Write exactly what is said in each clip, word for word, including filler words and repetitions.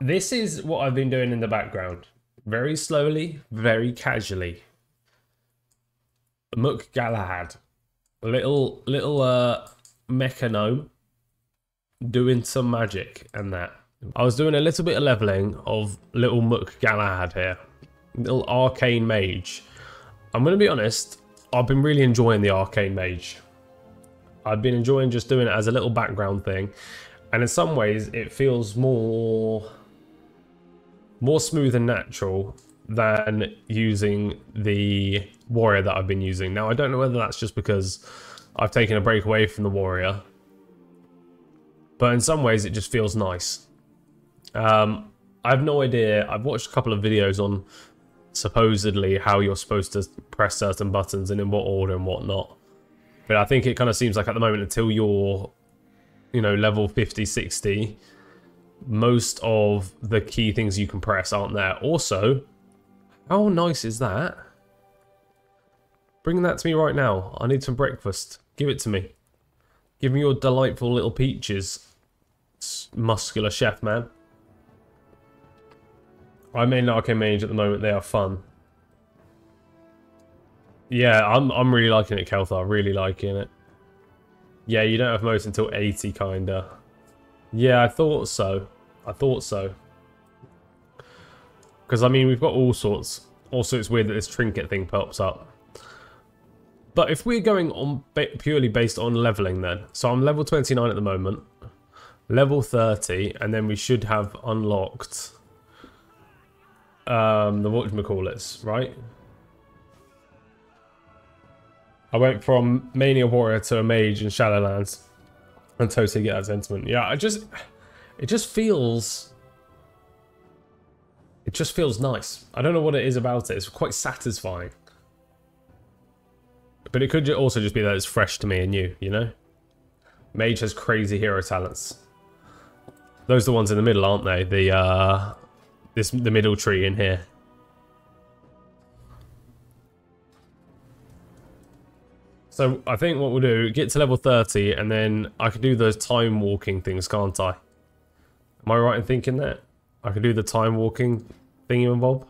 This is what I've been doing in the background. Very slowly, very casually. Muk Galahad. Little, little uh, Mecha Gnome doing some magic and that. I was doing a little bit of leveling of little Muk Galahad here. Little Arcane Mage. I'm going to be honest, I've been really enjoying the Arcane Mage. I've been enjoying just doing it as a little background thing. And in some ways, it feels more, more smooth and natural than using the warrior that I've been using. Now, I don't know whether that's just because I've taken a break away from the warrior, but in some ways, it just feels nice. Um, I have no idea. I've watched a couple of videos on supposedly how you're supposed to press certain buttons and in what order and whatnot. But I think it kind of seems like at the moment, until you're, you know, level fifty, sixty, most of the key things you can press aren't there. Also, how nice is that? Bring that to me right now. I need some breakfast. Give it to me. Give me your delightful little peaches, muscular chef man. I'm in Arcane Mage at the moment. They are fun. Yeah, I'm, I'm really liking it, Kelthar. Really liking it. Yeah, you don't have most until eighty, kinda. Yeah, I thought so. I thought so. Because, I mean, we've got all sorts. Also, it's weird that this trinket thing pops up. But if we're going on ba purely based on leveling then. So I'm level twenty-nine at the moment. Level thirty. And then we should have unlocked um, the whatchamacallits, right? I went from Mania Warrior to a Mage in Shadowlands. And totally get that sentiment. Yeah, I just... It just feels... It just feels nice. I don't know what it is about it. It's quite satisfying. But it could also just be that it's fresh to me and you, you know? Mage has crazy hero talents. Those are the ones in the middle, aren't they? The, uh... This, the middle tree in here. So I think what we'll do, get to level thirty, and then I can do those time walking things, can't I? Am I right in thinking that? I can do the time walking thingy and bob?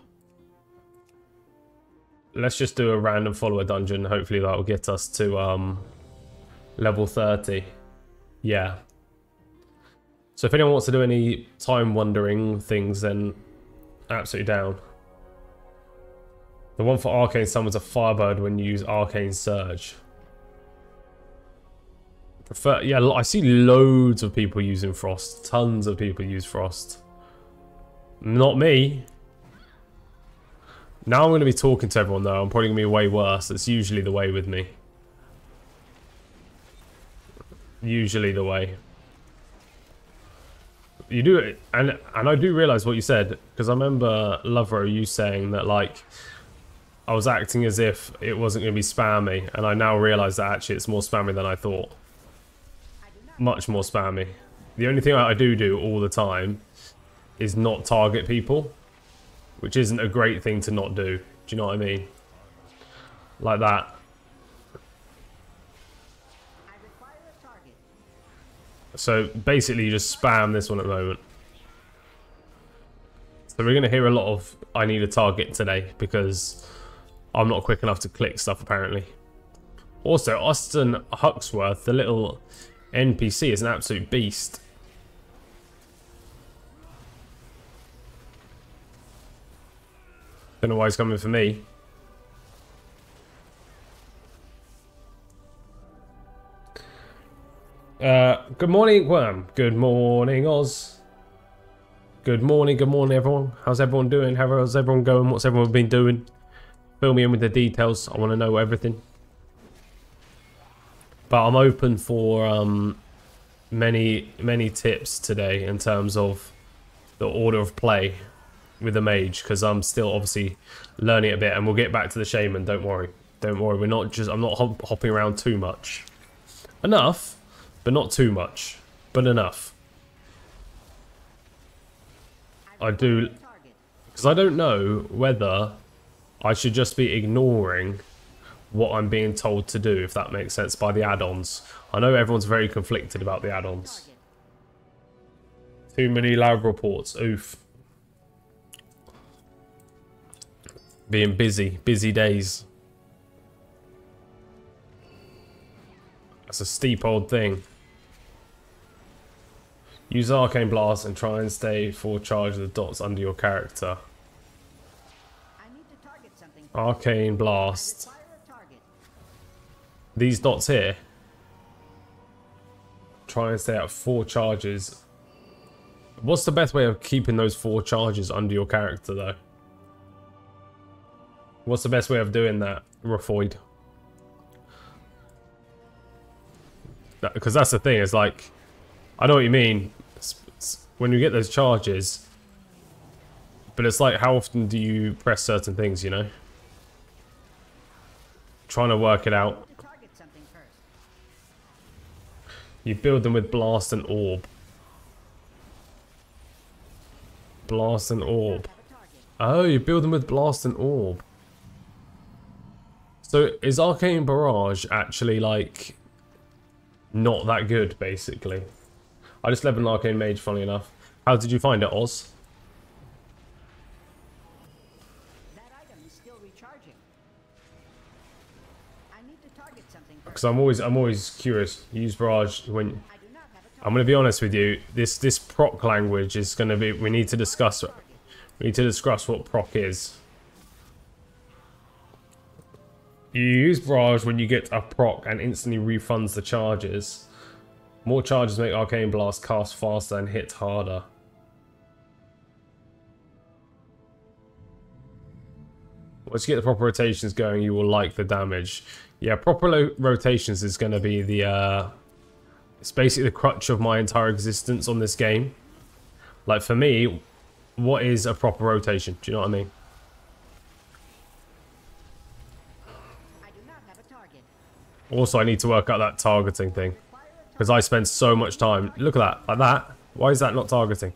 Let's just do a random follower dungeon. Hopefully that will get us to um, level thirty. Yeah. So if anyone wants to do any time wandering things, then absolutely down. The one for Arcane summons a Firebird when you use Arcane Surge. Prefer, yeah, I see loads of people using Frost. Tons of people use Frost. Not me. Now I'm going to be talking to everyone though. I'm probably going to be way worse. That's usually the way with me. Usually the way. You do it, and and I do realise what you said, because I remember Lovero, you saying that like I was acting as if it wasn't going to be spammy, and I now realise that actually it's more spammy than I thought. Much more spammy. The only thing I do do all the time is not target people, which isn't a great thing to not do. Do you know what I mean? Like that. So basically you just spam this one at the moment. So we're going to hear a lot of I need a target today because I'm not quick enough to click stuff apparently. Also, Austin Huxworth, the little N P C, is an absolute beast. Don't know why he's coming for me. Uh, good morning, Worm. Good morning, Oz. Good morning, good morning, everyone. How's everyone doing? How's everyone going? What's everyone been doing? Fill me in with the details. I want to know everything. But I'm open for um, many, many tips today in terms of the order of play with the mage, because I'm still obviously learning a bit, and we'll get back to the shaman. Don't worry, don't worry. We're not just. I'm not hop hopping around too much. Enough. But not too much, but enough. I do, because I don't know whether I should just be ignoring what I'm being told to do, if that makes sense, by the add-ons. I know everyone's very conflicted about the add-ons. Too many lab reports. Oof. Being busy. Busy days. That's a steep old thing. Use Arcane Blast and try and stay for charge of the dots under your character. I need to target something. Arcane Blast. These dots here. Try and stay at four charges. What's the best way of keeping those four charges under your character though? What's the best way of doing that, Raphoid? Because that, that's the thing, it's like, I know what you mean, it's, it's, when you get those charges, but it's like, how often do you press certain things, you know? Trying to work it out. You build them with Blast and Orb. Blast and Orb. Oh, you build them with Blast and Orb. So is Arcane Barrage actually like not that good, basically? I just leveled an Arcane Mage, funny enough. How did you find it, Oz? That item is still recharging. I need to target something. Because I'm always I'm always curious. Use Barrage when I'm going to be honest with you, this this proc language is going to be, we need to discuss, we need to discuss what proc is. You use Barrage when you get a proc and instantly refunds the charges. More charges make Arcane Blast cast faster and hit harder. Once you get the proper rotations going, you will like the damage. Yeah, proper rotations is going to be the... Uh, It's basically the crutch of my entire existence on this game. Like, for me, what is a proper rotation? Do you know what I mean? I do not have a target. Also, I need to work out that targeting thing. Because I spend so much time... Look at that. Like that. Why is that not targeting?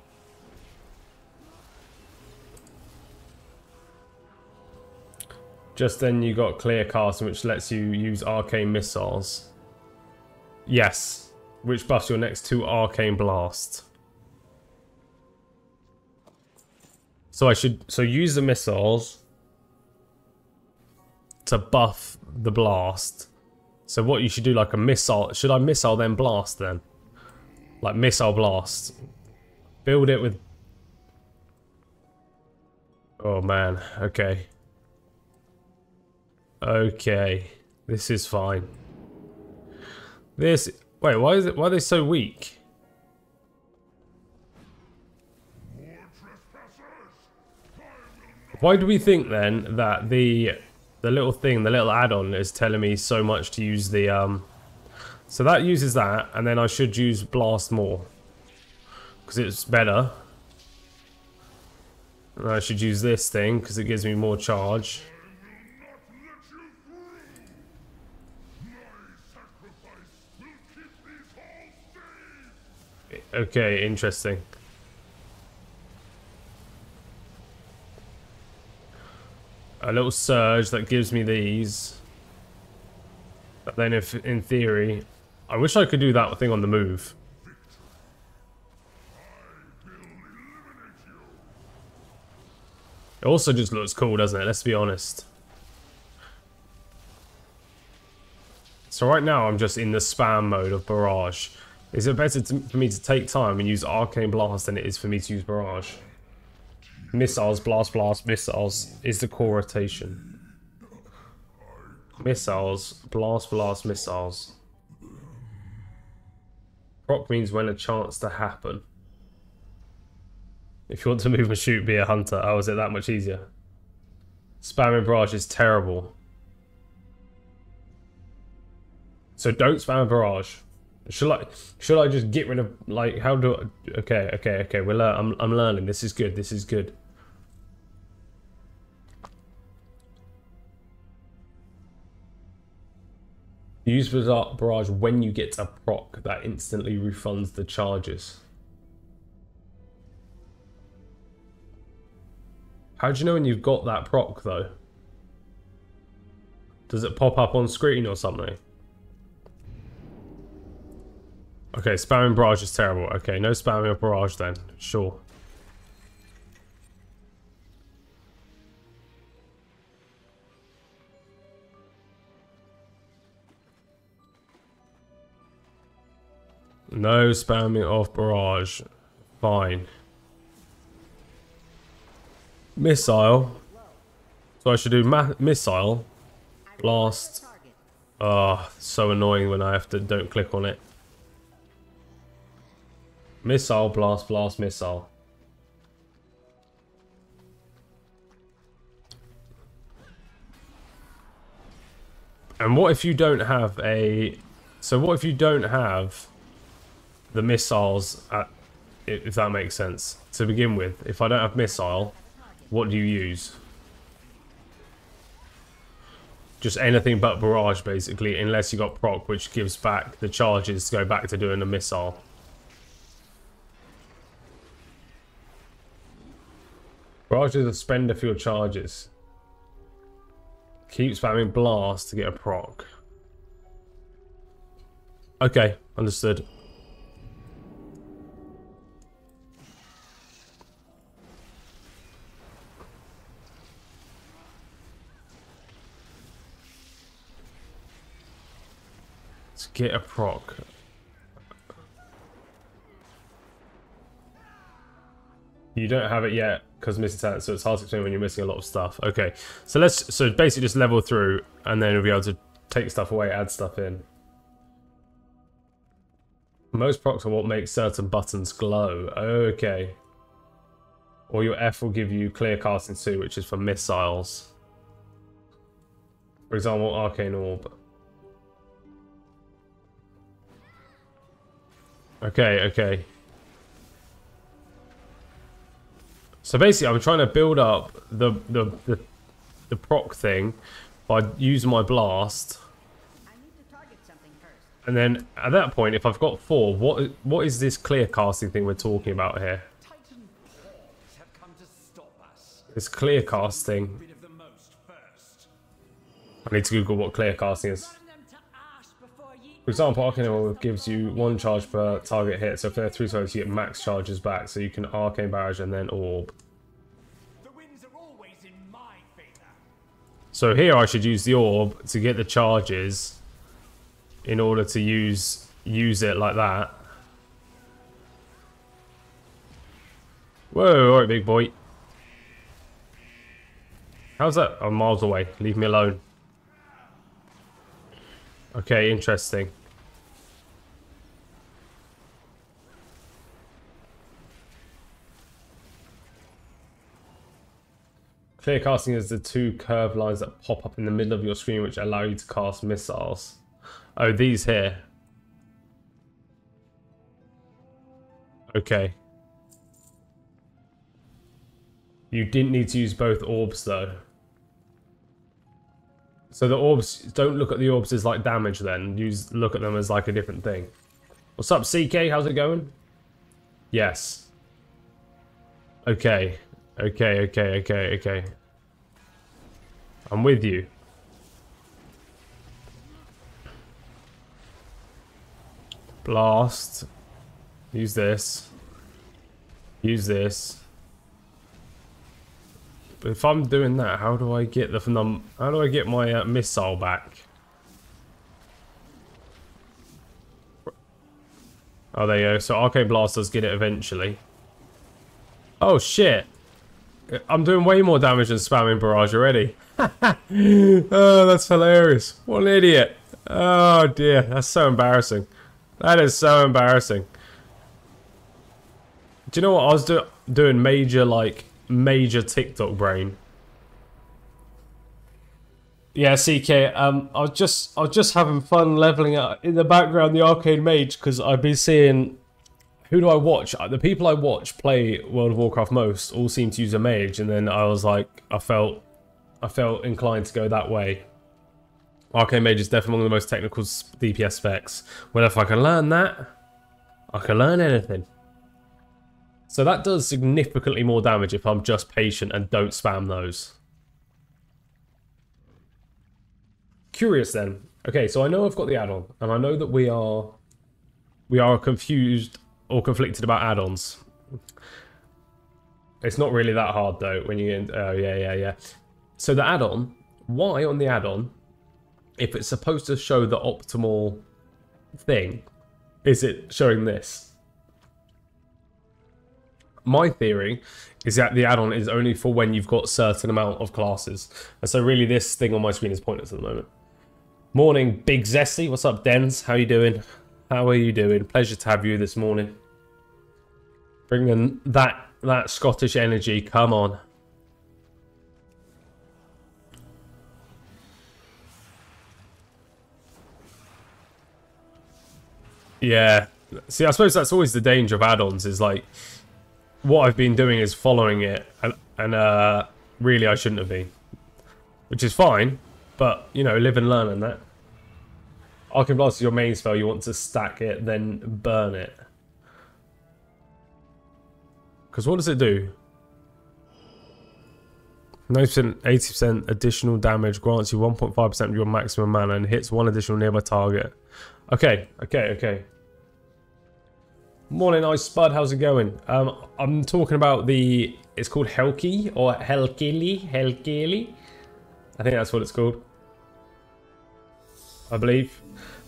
Just then you got Clearcasting, which lets you use arcane missiles. Yes. Which buffs your next two Arcane Blast. So I should... So use the missiles to buff the blast. So what you should do, like a missile... Should I missile then blast then? Like missile blast. Build it with... Oh man, okay. Okay. This is fine. This... Wait, why is it? Why are they so weak? Why do we think then that the the little thing, the little add-on, is telling me so much to use the um? So that uses that, and then I should use Blast more because it's better. And I should use this thing because it gives me more charge. Okay, interesting. A little surge that gives me these. But then if, in theory... I wish I could do that thing on the move. It also just looks cool, doesn't it? Let's be honest. So right now I'm just in the spam mode of Barrage. Is it better to, for me to take time and use Arcane Blast than it is for me to use Barrage? Missiles, blast, blast, missiles is the core rotation. Missiles, blast, blast, missiles. Proc means when a chance to happen. If you want to move and shoot, be a hunter. Oh, is it that much easier? Spamming Barrage is terrible. So don't spam Barrage. Should I, should I just get rid of, like, how do I, okay, okay, okay, we're lear, I'm, I'm learning, this is good, this is good. Use Bizarre Barrage when you get a proc that instantly refunds the charges. How do you know when you've got that proc, though? Does it pop up on screen or something? Okay, spamming barrage is terrible. Okay, no spamming of barrage then. Sure. No spamming of barrage. Fine. Missile. So I should do ma missile. Blast. Oh, so annoying when I have to don't click on it. Missile, blast, blast, missile. And what if you don't have a... So what if you don't have the missiles, at, if that makes sense, to begin with? If I don't have missile, what do you use? Just anything but barrage, basically, unless you got proc, which gives back the charges to go back to doing a missile. Barrage is a spender for your charges. Keep spamming blast to get a proc. Okay, understood. Let's get a proc. You don't have it yet because missing talent, so it's hard to explain when you're missing a lot of stuff. Okay, so let's so basically just level through, and then we'll be able to take stuff away, add stuff in. Most procs are what makes certain buttons glow. Okay. Or your F will give you Clearcasting too, which is for missiles. For example, Arcane Orb. Okay, okay. So basically, I'm trying to build up the the, the the proc thing by using my blast, and then at that point, if I've got four, what what is this clear casting thing we're talking about here? It's clear casting. I need to Google what clear casting is. For example, Arcane Orb gives you one charge per target hit, so if there are three targets, you get max charges back, so you can Arcane Barrage and then Orb. The winds are always in my favor. So here I should use the Orb to get the charges in order to use use it like that. Whoa, alright big boy. How's that? I'm miles away, leave me alone. Okay, interesting. Clearcasting is the two curved lines that pop up in the middle of your screen which allow you to cast missiles. Oh, these here. Okay. You didn't need to use both orbs though. So the orbs, don't look at the orbs as like damage then. Use look at them as like a different thing. What's up, C K? How's it going? Yes. Okay. Okay, okay, okay, okay. I'm with you. Blast. Use this. Use this. But if I'm doing that, how do I get the num? How do I get my uh, missile back? Oh, there you go. So Arcane Blast does get it eventually. Oh shit! I'm doing way more damage than spamming barrage already. Oh, that's hilarious! What an idiot! Oh dear, that's so embarrassing. That is so embarrassing. Do you know what I was do doing? Major like. Major TikTok brain. Yeah, C K. Um, I was just I was just having fun leveling up in the background the Arcane Mage because I've been seeing. Who do I watch? The people I watch play World of Warcraft most all seem to use a mage, and then I was like, I felt, I felt inclined to go that way. Arcane Mage is definitely one of the most technical D P S specs. Well, if I can learn that, I can learn anything. So that does significantly more damage if I'm just patient and don't spam those. Curious then. Okay, so I know I've got the add-on, and I know that we are we are confused or conflicted about add-ons. It's not really that hard though when you get, oh yeah, yeah, yeah. So the add-on, why on the add-on, if it's supposed to show the optimal thing, is it showing this? My theory is that the add-on is only for when you've got a certain amount of classes. And so really this thing on my screen is pointless at the moment. Morning, Big Zesty. What's up, Dens? How you doing? How are you doing? Pleasure to have you this morning. Bring in that, that Scottish energy. Come on. Yeah. See, I suppose that's always the danger of add-ons is like... What I've been doing is following it, and, and uh, really I shouldn't have been. Which is fine, but, you know, live and learn on that. Arcane Blast is your main spell, you want to stack it, then burn it. Because what does it do? ninety percent, eighty percent additional damage grants you one point five percent of your maximum mana and hits one additional nearby target. Okay, okay, okay. Morning, Ice Spud. How's it going? Um, I'm talking about the... It's called Helki or Helkili. Helkili. I think that's what it's called. I believe.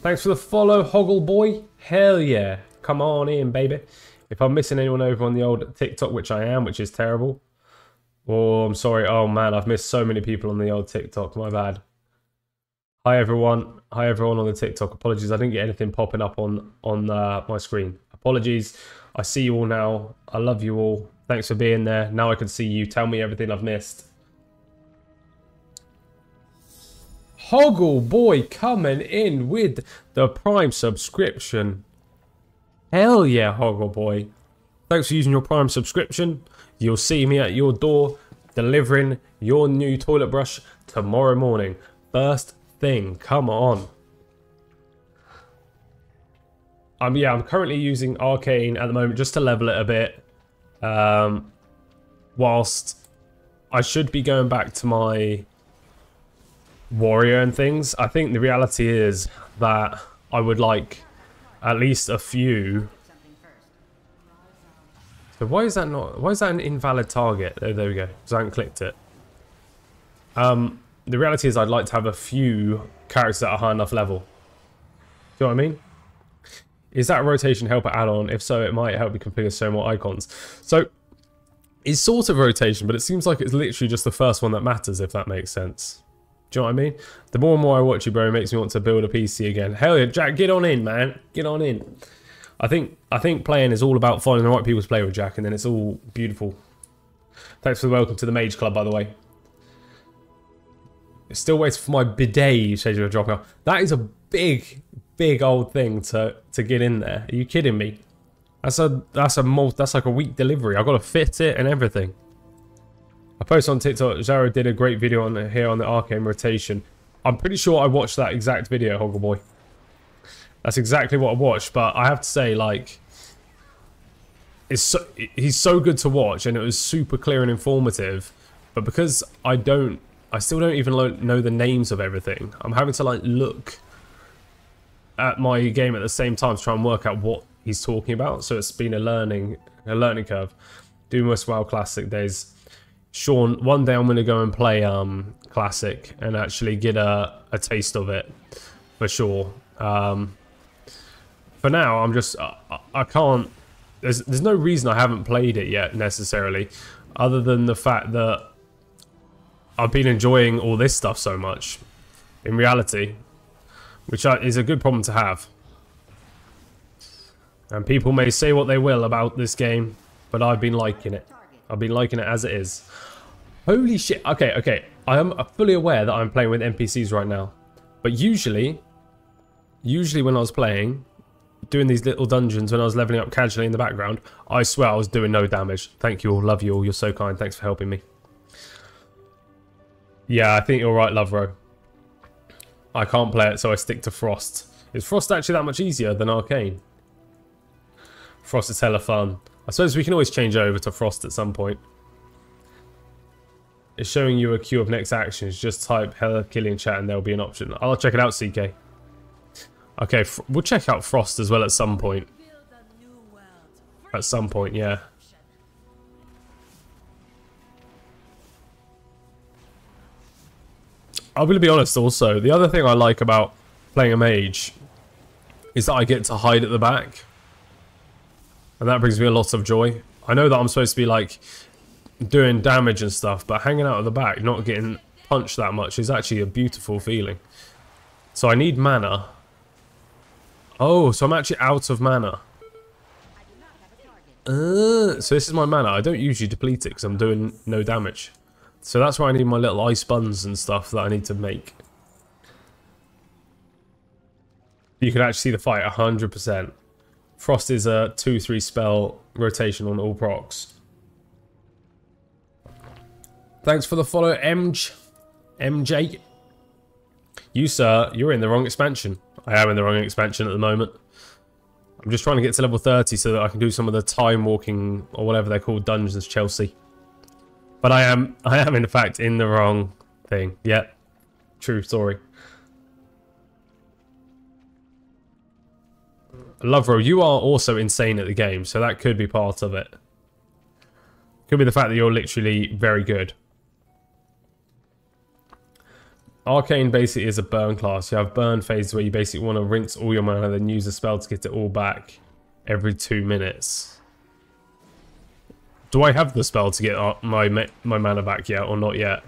Thanks for the follow, Hoggleboy. Hell yeah. Come on in, baby. If I'm missing anyone over on the old TikTok, which I am, which is terrible. Oh, I'm sorry. Oh, man. I've missed so many people on the old TikTok. My bad. Hi, everyone. Hi, everyone on the TikTok. Apologies. I didn't get anything popping up on, on uh, my screen. Apologies. I see you all now. I love you all. Thanks for being there. Now I can see you. Tell me everything I've missed. Hoggleboy coming in with the Prime subscription. Hell yeah, Hoggleboy. Thanks for using your Prime subscription. You'll see me at your door delivering your new toilet brush tomorrow morning. First thing. Come on. Um, yeah, I'm currently using Arcane at the moment just to level it a bit. Um, whilst I should be going back to my warrior and things, I think the reality is that I would like at least a few. So why is that not? Why is that an invalid target? Oh, there we go. So I haven't clicked it. Um, the reality is I'd like to have a few characters that are high enough level. Do you know what I mean? Is that a rotation helper add-on? If so, it might help you configure so more icons. So, it's sort of rotation, but it seems like it's literally just the first one that matters, if that makes sense. Do you know what I mean? The more and more I watch you, bro, it makes me want to build a P C again. Hell yeah, Jack, get on in, man. Get on in. I think I think playing is all about finding the right people to play with, Jack, and then it's all beautiful. Thanks for the welcome to the Mage Club, by the way. Still waiting for my bidet schedule to drop out. That is a big... big old thing to to get in there. Are you kidding me? That's a that's a multi, that's like a week delivery. I've got to fit it and everything. I post on TikTok. Zara did a great video on here on the Arcane rotation. I'm pretty sure I watched that exact video, Hoggleboy. That's exactly what I watched. But I have to say, like, it's so, he's so good to watch, and it was super clear and informative. But because I don't, I still don't even know the names of everything. I'm having to like look at my game at the same time to try and work out what he's talking about. So it's been a learning a learning curve. Doing most WoW Classic days. Sean, one day I'm going to go and play um, Classic and actually get a, a taste of it for sure. Um, for now, I'm just... I, I can't... There's, there's no reason I haven't played it yet necessarily, other than the fact that I've been enjoying all this stuff so much. In reality... Which is a good problem to have. And people may say what they will about this game, but I've been liking it. I've been liking it as it is. Holy shit. Okay, okay. I am fully aware that I'm playing with N P Cs right now. But usually, usually when I was playing, doing these little dungeons, when I was leveling up casually in the background, I swear I was doing no damage. Thank you all. Love you all. You're so kind. Thanks for helping me. Yeah, I think you're right, Lovero. I can't play it, so I stick to Frost. Is Frost actually that much easier than Arcane? Frost is hella fun. I suppose we can always change over to Frost at some point. It's showing you a queue of next actions. Just type hella killing chat and there'll be an option. I'll check it out, C K. Okay, we'll check out Frost as well at some point. At some point, yeah. I'm going to be honest also, the other thing I like about playing a mage is that I get to hide at the back. And that brings me a lot of joy. I know that I'm supposed to be like doing damage and stuff, but hanging out at the back, not getting punched that much is actually a beautiful feeling. So I need mana. Oh, so I'm actually out of mana. Uh, so this is my mana. I don't usually deplete it because I'm doing no damage. So that's why I need my little ice buns and stuff that I need to make. You can actually see the fight one hundred percent. Frost is a two three spell rotation on all procs. Thanks for the follow, M J. M J. You, sir, you're in the wrong expansion. I am in the wrong expansion at the moment. I'm just trying to get to level thirty so that I can do some of the time walking or whatever they're called dungeons, Chelsea. But I am, I am in fact in the wrong thing. Yeah, true story. Lovero, you are also insane at the game, so that could be part of it. Could be the fact that you're literally very good. Arcane basically is a burn class. You have burn phases where you basically want to rinse all your mana, then use a spell to get it all back every two minutes. Do I have the spell to get my my mana back yet, or not yet?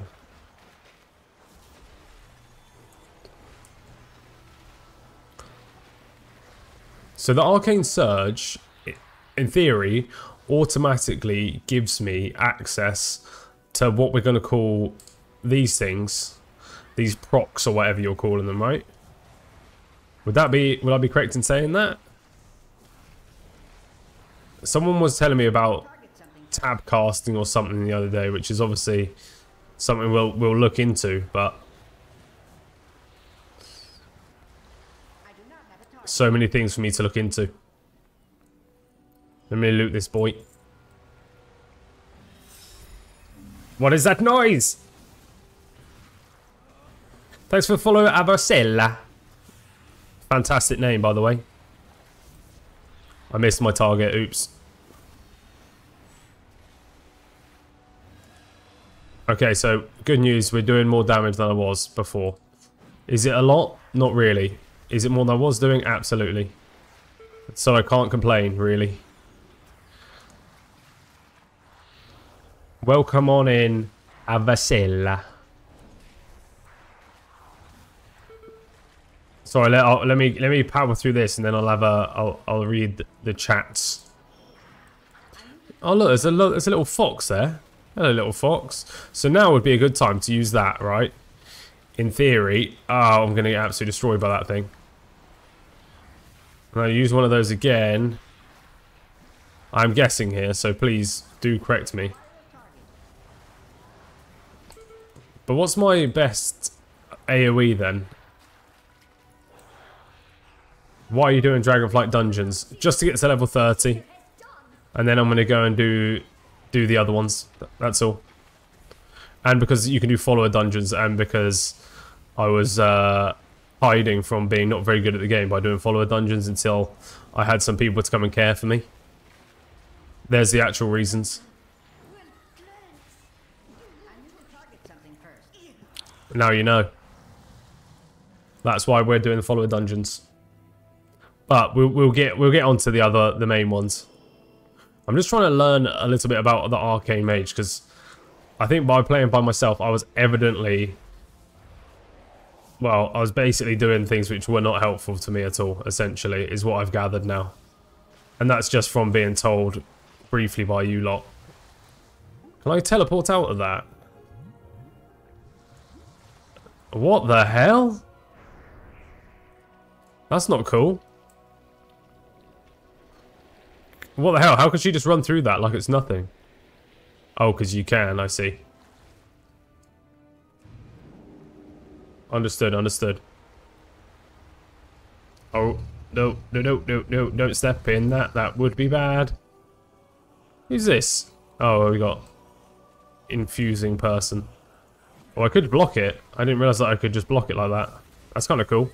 So the Arcane Surge, in theory, automatically gives me access to what we're going to call these things. These procs or whatever you're calling them, right? Would that be, would I be correct in saying that? Someone was telling me about tab casting or something the other day, which is obviously something we'll we'll look into, but so many things for me to look into. Let me loot this boy. What is that noise? Thanks for the follow, Avocella. Fantastic name, by the way. I missed my target, oops. Okay, so good news, we're doing more damage than I was before. Is it a lot? Not really. Is it more than I was doing? Absolutely. So I can't complain, really. Welcome on in, Avocella. Sorry, let, I'll, let me let me power through this, and then I'll have a I'll I'll read the chats. Oh look, there's a lo there's a little fox there. Hello, little fox. So now would be a good time to use that, right? In theory. Oh, I'm gonna get absolutely destroyed by that thing. And I'll use one of those again. I'm guessing here, so please do correct me. But what's my best A O E then? Why are you doing Dragonflight Dungeons? Just to get to level thirty. And then I'm going to go and do do the other ones. That's all. And because you can do follower dungeons, and because I was uh, hiding from being not very good at the game by doing follower dungeons until I had some people to come and care for me. There's the actual reasons. Now you know. That's why we're doing the follower dungeons. But we'll, we'll get we'll get onto the other the main ones. I'm just trying to learn a little bit about the Arcane Mage, because I think by playing by myself, I was evidently, well, I was basically doing things which were not helpful to me at all. Essentially, is what I've gathered now, and that's just from being told briefly by you lot. Can I teleport out of that? What the hell? That's not cool. What the hell? How could she just run through that like it's nothing? Oh, because you can, I see. Understood, understood. Oh, no, no, no, no, no, don't step in that. That would be bad. Who's this? Oh, we got infusing person. Oh, I could block it. I didn't realize that I could just block it like that. That's kind of cool.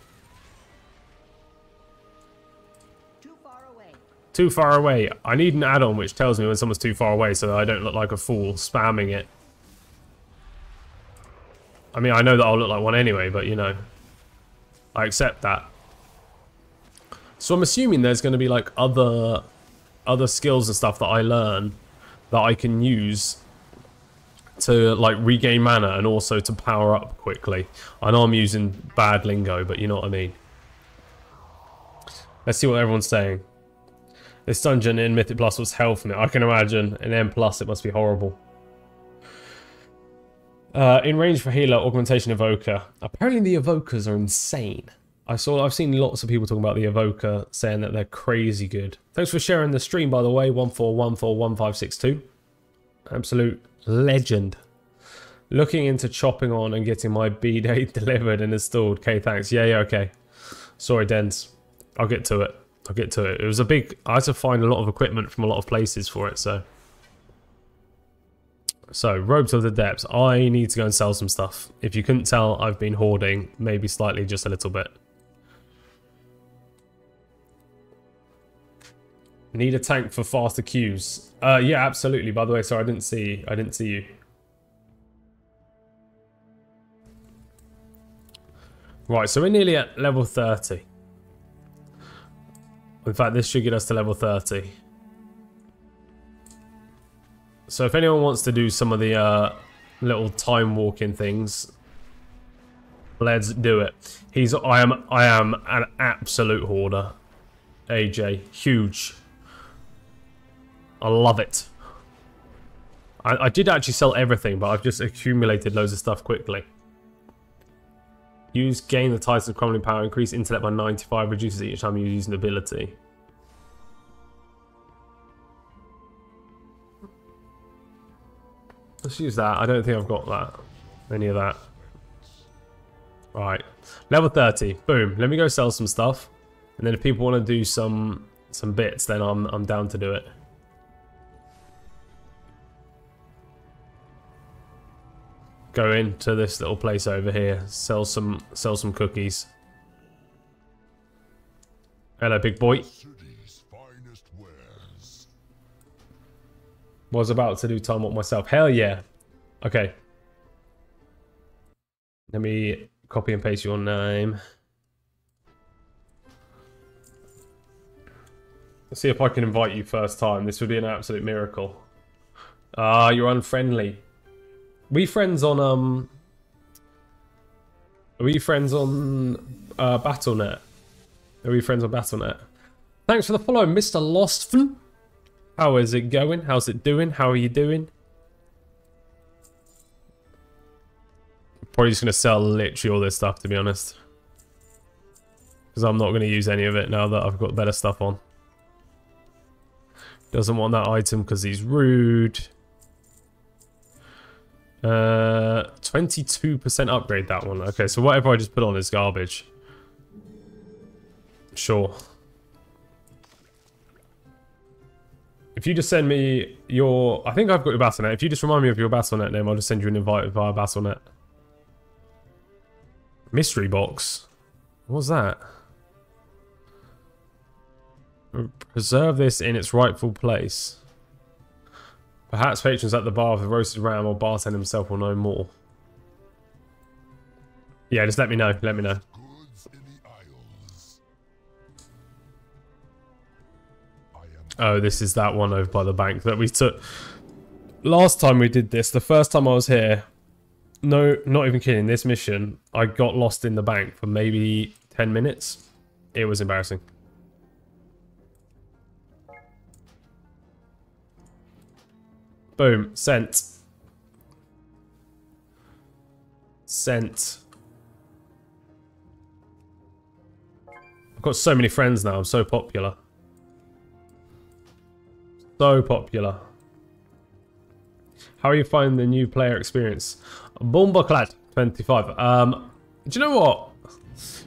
Too far away. I need an add-on which tells me when someone's too far away so that I don't look like a fool spamming it. I mean, I know that I'll look like one anyway, but you know, I accept that. So I'm assuming there's going to be like other other skills and stuff that I learn that I can use to like regain mana and also to power up quickly. I know I'm using bad lingo, but you know what I mean. Let's see what everyone's saying. This dungeon in Mythic Plus was hell for me. I can imagine. In M Plus, it must be horrible. Uh, in range for healer, augmentation evoker. Apparently the evokers are insane. I saw, I've seen lots of people talking about the evoker, saying that they're crazy good. Thanks for sharing the stream, by the way. one four one four one five six two. Absolute legend. Looking into chopping on and getting my B-Day delivered and installed. Okay, thanks. Yeah, yeah, okay. Sorry, Dens. I'll get to it. I'll get to it. It was a big... I had to find a lot of equipment from a lot of places for it, so... So, Robes of the Depths. I need to go and sell some stuff. If you couldn't tell, I've been hoarding. Maybe slightly, just a little bit. Need a tank for faster queues. Uh, yeah, absolutely. By the way, sorry, I didn't see... I didn't see you. Right, so we're nearly at level thirty. In fact, this should get us to level thirty. So if anyone wants to do some of the uh, little time walking things, let's do it. He's I am I am an absolute hoarder. A J, huge. I love it. I, I did actually sell everything, but I've just accumulated loads of stuff quickly. Use gain the title of crumbling power, increase intellect by ninety-five, reduces it each time you use an ability. Let's use that. I don't think I've got that. Any of that. Right. Level thirty. Boom. Let me go sell some stuff. And then if people want to do some some bits, then I'm I'm down to do it. Go into this little place over here, sell some sell some cookies. Hello, big boy. Was about to do time walk myself. Hell yeah. Okay. Let me copy and paste your name. Let's see if I can invite you first time. This would be an absolute miracle. Ah, uh, you're unfriendly. We friends on um. Are we friends on uh, BattleNet? Are we friends on BattleNet? Thanks for the follow, Mister Lostfn. How is it going? How's it doing? How are you doing? Probably just gonna sell literally all this stuff, to be honest, because I'm not gonna use any of it now that I've got better stuff on. Doesn't want that item because he's rude. Uh, twenty-two percent upgrade that one. Okay, so whatever I just put on is garbage. Sure. If you just send me your... I think I've got your BattleNet. If you just remind me of your BattleNet name, I'll just send you an invite via BattleNet. Mystery box? What's that? Preserve this in its rightful place. Perhaps patrons at the bar of the roasted ram or bartender himself will know more. Yeah, just let me know. Let me know. Oh, this is that one over by the bank that we took. Last time we did this, the first time I was here, no, not even kidding, this mission, I got lost in the bank for maybe ten minutes. It was embarrassing. Boom. Sent. Sent. I've got so many friends now. I'm so popular. So popular. How are you finding the new player experience? Bombaclad twenty-five. Um, do you know what?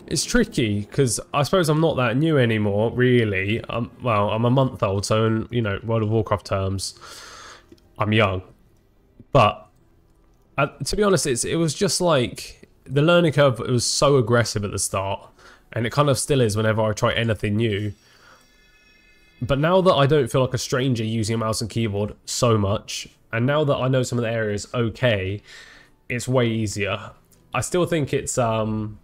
It's tricky because I suppose I'm not that new anymore, really. Um, well, I'm a month old, so in, you know, World of Warcraft terms, I'm young, but uh, to be honest, it's, it was just like the learning curve. It was so aggressive at the start, and it kind of still is whenever I try anything new. But now that I don't feel like a stranger using a mouse and keyboard so much, and now that I know some of the areas okay, it's way easier. I still think it's, um...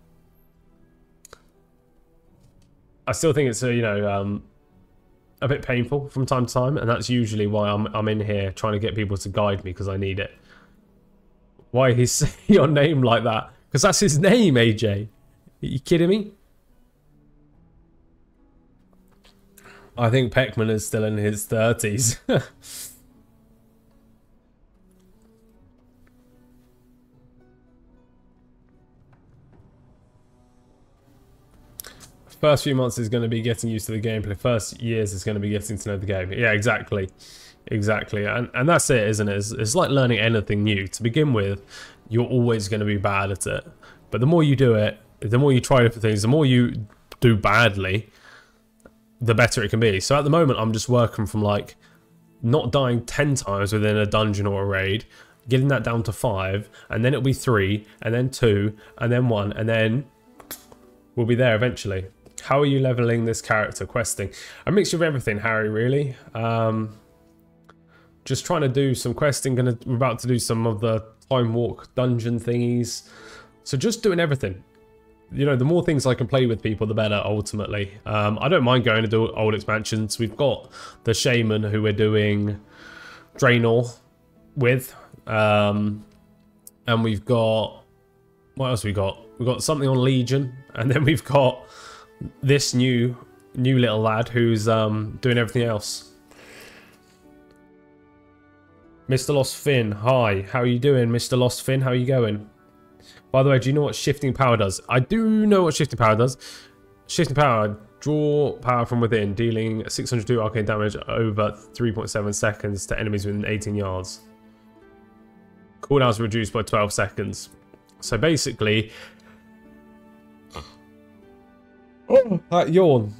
I still think it's, uh, you know, um, a bit painful from time to time, and that's usually why I'm, I'm in here trying to get people to guide me, because I need it. Why he say your name like that? Because that's his name, A J. Are you kidding me? I think Peckman is still in his thirties. First few months is going to be getting used to the gameplay. First years is going to be getting to know the game. Yeah, exactly. Exactly. And and that's it, isn't it? It's, it's like learning anything new. To begin with, you're always going to be bad at it. But the more you do it, the more you try for things, the more you do badly, the better it can be. So at the moment, I'm just working from like not dying ten times within a dungeon or a raid, getting that down to five, and then it'll be three, and then two, and then one, and then we'll be there eventually. How are you leveling this character? Questing. A mixture of everything, Harry, really. Um, just trying to do some questing. Gonna, we're about to do some of the time walk dungeon thingies. So just doing everything. You know, the more things I can play with people, the better, ultimately. Um, I don't mind going to do old expansions. We've got the Shaman who we're doing Draenor with. Um, and we've got... What else we got? We've got something on Legion. And then we've got... this new new little lad who's um doing everything else. Mister Lostfn, hi, how are you doing? Mister Lostfn, how are you going? By the way, do you know what shifting power does? I do know what shifting power does. Shifting power, draw power from within, dealing six hundred two arcane damage over three point seven seconds to enemies within eighteen yards. Cooldowns reduced by twelve seconds. So basically, oh, that yawn.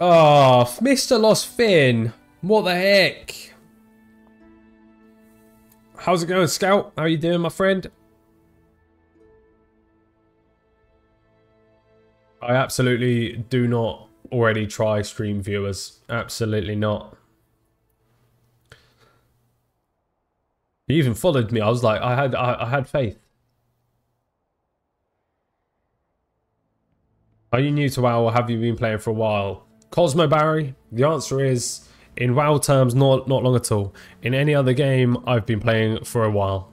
Ah, oh, Mister Lostfn. What the heck? How's it going, Scout? How you doing, my friend? I absolutely do not already try stream viewers. Absolutely not. He even followed me. I was like, I had, I, I had faith. Are you new to WoW or have you been playing for a while? Cosmo Barry, the answer is, in WoW terms, not, not long at all. In any other game, I've been playing for a while.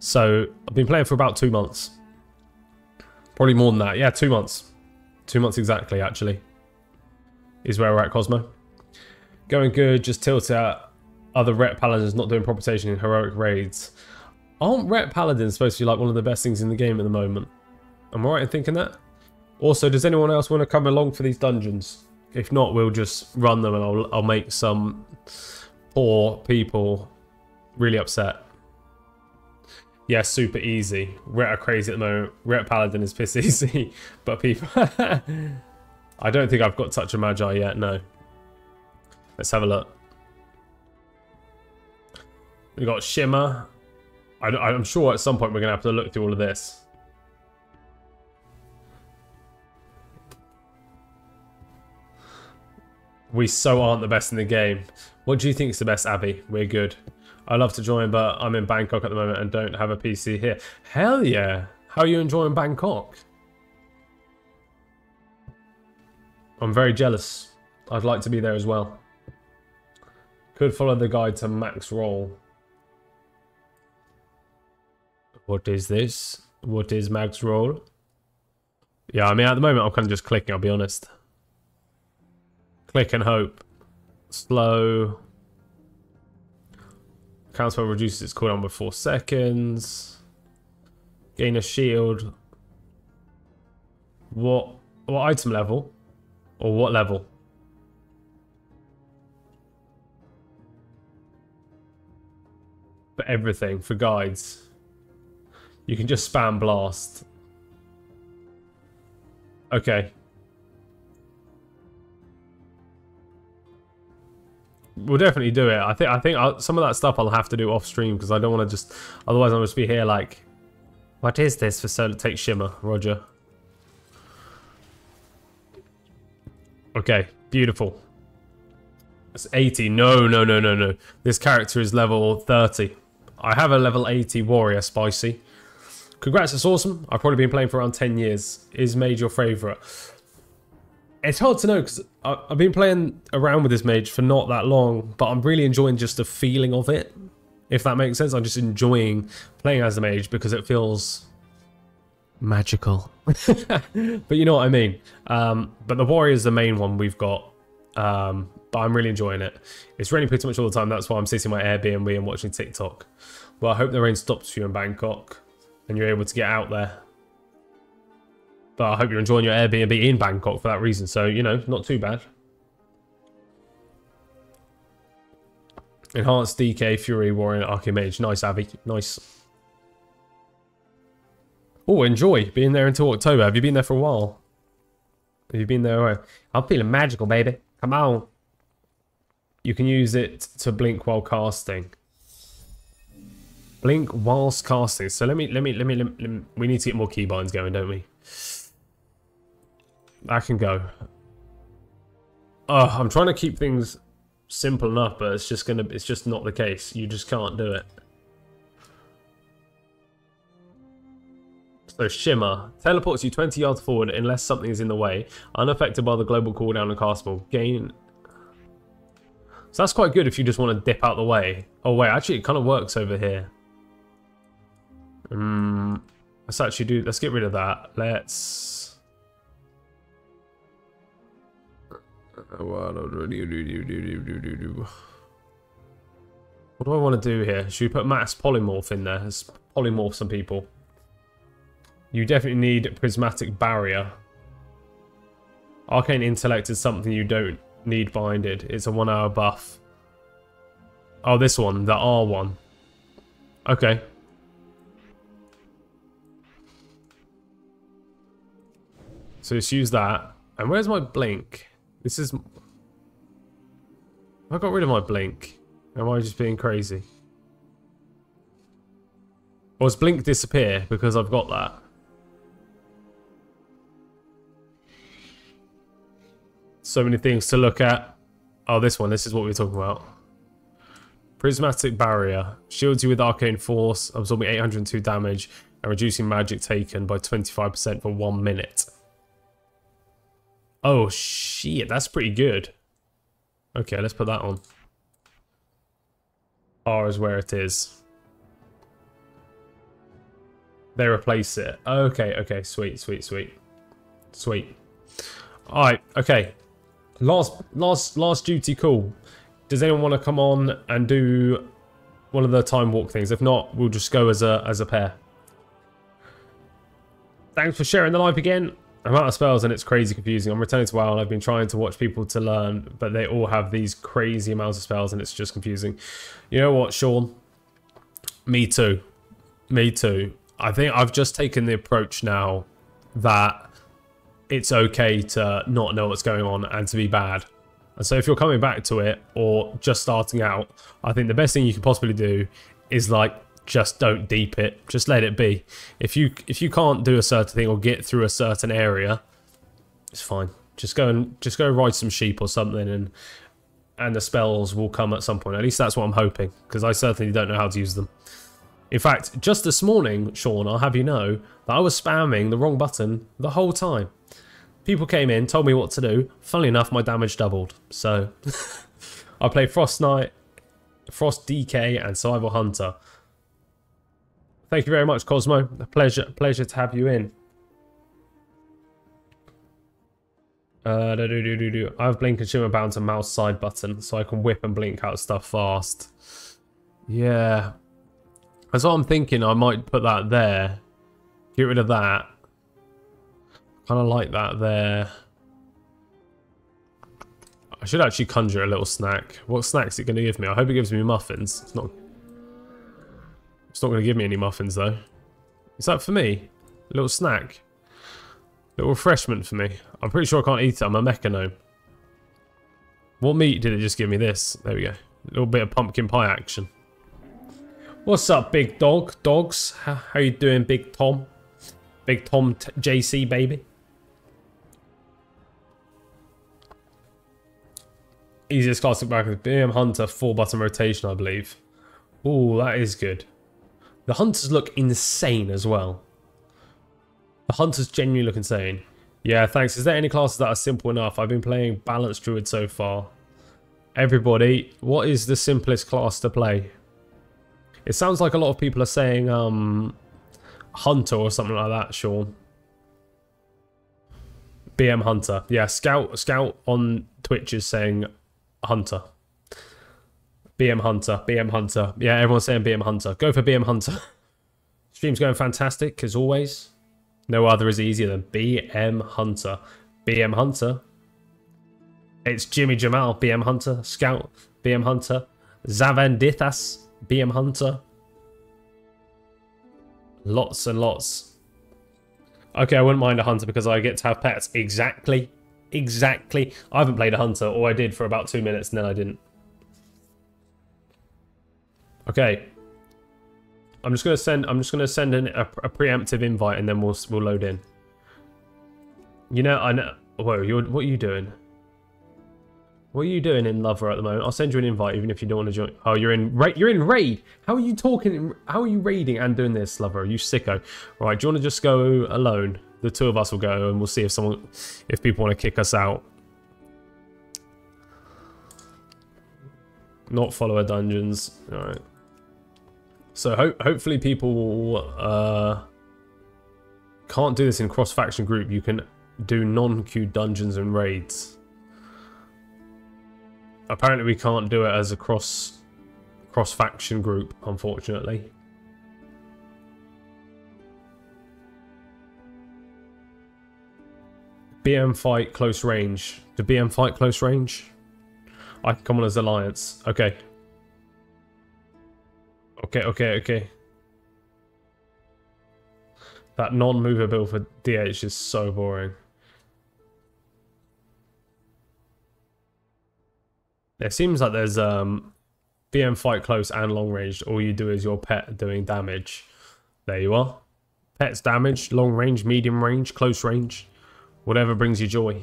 So, I've been playing for about two months. Probably more than that. Yeah, two months. Two months exactly, actually, is where we're at, Cosmo. Going good, just tilt at other Ret Paladins not doing propagation in heroic raids. Aren't Ret Paladins supposed to be like one of the best things in the game at the moment? Am I right in thinking that? Also, does anyone else want to come along for these dungeons? If not, we'll just run them and I'll, I'll make some poor people really upset. Yeah, super easy. Ret are crazy at the moment. Ret Paladin is piss easy. But people... I don't think I've got Touch of Magi yet, no. Let's have a look. We've got Shimmer. I, I'm sure at some point we're going to have to look through all of this. We so aren't the best in the game. What do you think is the best, Abby? We're good. I'd love to join, but I'm in Bangkok at the moment and don't have a P C here. Hell yeah. How are you enjoying Bangkok? I'm very jealous. I'd like to be there as well. Could follow the guide to Max Roll. What is this? What is Max Roll? Yeah, I mean, at the moment, I'm kind of just clicking, I'll be honest. Click and hope. Slow. Counterspell reduces its cooldown by four seconds. Gain a shield. What what item level? Or what level? For everything, for guides. You can just spam blast. Okay. We'll definitely do it. I think I think I'll, some of that stuff I'll have to do off stream because I don't want to just. Otherwise, I'll just be here like, what is this for? So take Shimmer, Roger. Okay, Beautiful. That's eighty. No, no, no, no, no. This character is level thirty. I have a level eighty warrior, spicy. Congrats, that's awesome. I've probably been playing for around ten years. Is Mage your favourite? It's hard to know because I've been playing around with this Mage for not that long, but I'm really enjoying just the feeling of it, if that makes sense. I'm just enjoying playing as the Mage because it feels magical. But you know what I mean. Um, but the Warrior is the main one we've got. Um, but I'm really enjoying it. It's raining pretty much all the time. That's why I'm sitting in my Airbnb and watching TikTok. Well, I hope the rain stops for you in Bangkok and you're able to get out there. But I hope you're enjoying your Airbnb in Bangkok for that reason. So, you know, not too bad. Enhanced D K, Fury, Warrior, Arcane Mage. Nice, Abby. Nice. Oh, enjoy being there until October. Have you been there for a while? Have you been there? I'm feeling magical, baby. Come on. You can use it to blink while casting. Blink whilst casting. So let me, let me, let me, let me, we need to get more keybinds going, don't we? That can go. Oh, I'm trying to keep things simple enough, but it's just gonna, it's just not the case. You just can't do it. So Shimmer teleports you twenty yards forward unless something is in the way. Unaffected by the global cooldown and castable. Gain. So that's quite good if you just want to dip out the way. Oh wait, actually it kind of works over here. Hmm. Let's actually do, let's get rid of that. Let's... What do I want to do here? Should we put Max Polymorph in there? Let's polymorph some people. You definitely need Prismatic Barrier. Arcane Intellect is something you don't need binded. It's a one hour buff. Oh, this one, the R one. Okay. So just use that. And where's my Blink? This is... I got rid of my Blink. Am I just being crazy? Or does Blink disappear because I've got that? So many things to look at. Oh, this one. This is what we're talking about. Prismatic Barrier. Shields you with Arcane Force, absorbing eight hundred two damage, and reducing magic taken by twenty-five percent for one minute. Oh, shit. That's pretty good. Okay, let's put that on. R is where it is. They replace it. Okay, okay. Sweet, sweet, sweet. Sweet. All right, okay. Last, last, last duty call. Does anyone want to come on and do one of the time walk things? If not, we'll just go as a as a pair. Thanks for sharing the live again. I'm out of spells and it's crazy confusing. I'm returning to WoW and I've been trying to watch people to learn, but they all have these crazy amounts of spells and it's just confusing. You know what, Sean? Me too. Me too. I think I've just taken the approach now that it's okay to not know what's going on and to be bad. And so if you're coming back to it or just starting out, I think the best thing you can possibly do is like, just don't deep it, just let it be. If you if you can't do a certain thing or get through a certain area, it's fine. Just go and just go ride some sheep or something, and and the spells will come at some point. At least that's what I'm hoping, because I certainly don't know how to use them. In fact, just this morning, Sean, I'll have you know that I was spamming the wrong button the whole time. People came in, told me what to do. Funnily enough, my damage doubled. So, I played Frost Knight, Frost D K, and Survival Hunter. Thank you very much, Cosmo. A pleasure, pleasure to have you in. Uh, do do do do. I have Blink and Shimmer bound to mouse side button, so I can whip and blink out stuff fast. Yeah, that's what I'm thinking. I might put that there. Get rid of that. Kind of like that there. I should actually conjure a little snack. What snack's it going to give me? I hope it gives me muffins. It's not. It's not going to give me any muffins though. Is that for me? A little snack, a little refreshment for me. I'm pretty sure I can't eat it. I'm a Mecha Gnome. What meat did it just give me? This. There we go. A little bit of pumpkin pie action. What's up, big dog? Dogs. How, how you doing, Big Tom? Big Tom T J C baby. Easiest classic back is B M Hunter, four button rotation, I believe. Ooh, that is good. The Hunters look insane as well. The Hunters genuinely look insane. Yeah, thanks. Is there any classes that are simple enough? I've been playing Balanced Druid so far. Everybody, what is the simplest class to play? It sounds like a lot of people are saying um, Hunter or something like that, Sean. B M Hunter. Yeah, Scout Scout on Twitch is saying Hunter. B M Hunter. B M Hunter. Yeah, everyone's saying B M Hunter. Go for B M Hunter. Stream's going fantastic, as always. No other is easier than B M Hunter. B M Hunter. It's Jimmy Jamal, B M Hunter. Scout, B M Hunter. Zavandithas, B M Hunter. Lots and lots. Okay, I wouldn't mind a hunter because I get to have pets. Exactly. Exactly. I haven't played a hunter, or I did for about two minutes and then I didn't. Okay. I'm just gonna send I'm just gonna send in a, a preemptive invite and then we'll we'll load in. You know, I know whoa, you're what are you doing? What are you doing in Lover at the moment? I'll send you an invite even if you don't want to join. Oh, you're in raid. You're in raid. How are you talking? How are you raiding and doing this, Lover? You sicko. All right, do you want to just go alone? The two of us will go, and we'll see if someone, if people want to kick us out. Not follower dungeons. All right. So ho hopefully people uh, can't do this in cross faction group. You can do non queue dungeons and raids. Apparently we can't do it as a cross cross faction group, unfortunately. B M fight close range. Do B M fight close range? I can come on as alliance. Okay. Okay, okay, okay. That non-mover build for D H is so boring. It seems like there's um, B M fight close and long range. All you do is your pet doing damage. There you are. Pets damage, long range, medium range, close range. Whatever brings you joy.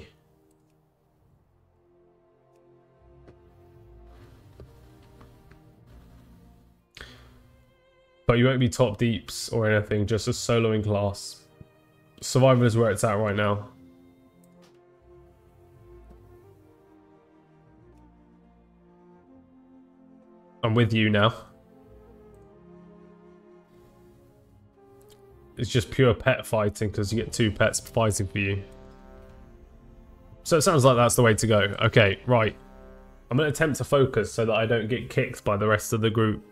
But you won't be top deeps or anything. Just a soloing class. Survivor is where it's at right now. I'm with you now. It's just pure pet fighting because you get two pets fighting for you. So it sounds like that's the way to go. Okay, right. I'm going to attempt to focus so that I don't get kicked by the rest of the group.